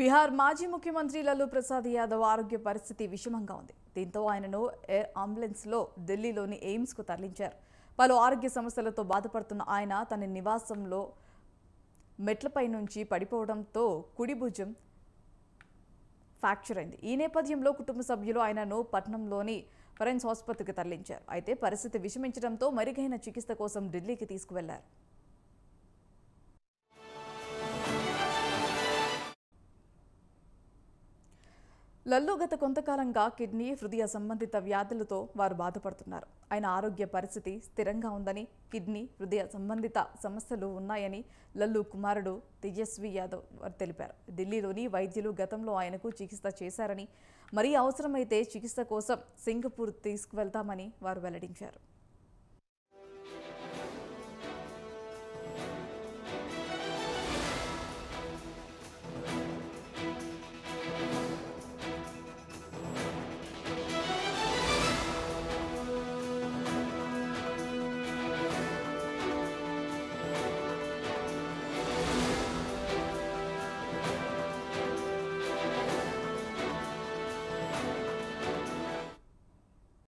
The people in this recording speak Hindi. बिहार माजी मुख्यमंत्री लल्लू प्रसाद यादव आरोग्य परिस्थिति विषमंगा उंदी। दींतो आयननु एयर एंबुलेंस लो दिल्लीलोनी एम्स को तरलिंचारु। पलु आरोग्य समस्यलतो बाधपडुतुन्न आयन तन निवासंलो मेट्लपै नुंची पडिपोवडंतो कुडी भुजं फ्राक्चर अयिंदी। ई नेपथ्यंलो कुटुंब सभ्युलु आयननु पट्टणंलोनी फ्रेंड्स आस्पत्रिकी तरलिंचारु। अयिते परिस्थिति विषमिंचडंतो मरुगैन चिकित्स कोसं दिल्लीकी तीसुकुवेल्लारु। लल्लू गत कोंतकालंगा किडनी हृदय संबंधित व्याधुलतो वारु बाधपडुतुन्नारु। आयन आरोग्य परिस्थिति स्थिरंगा उंदनी किडनी हृदय संबंधित समस्यलु उन्नायनि लल्लू कुमारुडु तेजस्वी यादव తెలిపారు। ఢిల్లీలోని వైద్యులు గతంలో ఆయనకు చికిత్స చేశారని, మరీ అవసరమైతే చికిత్స కోసం సింగపూర్ తీసుకువెళ్తామని వారు వెల్లడించారు।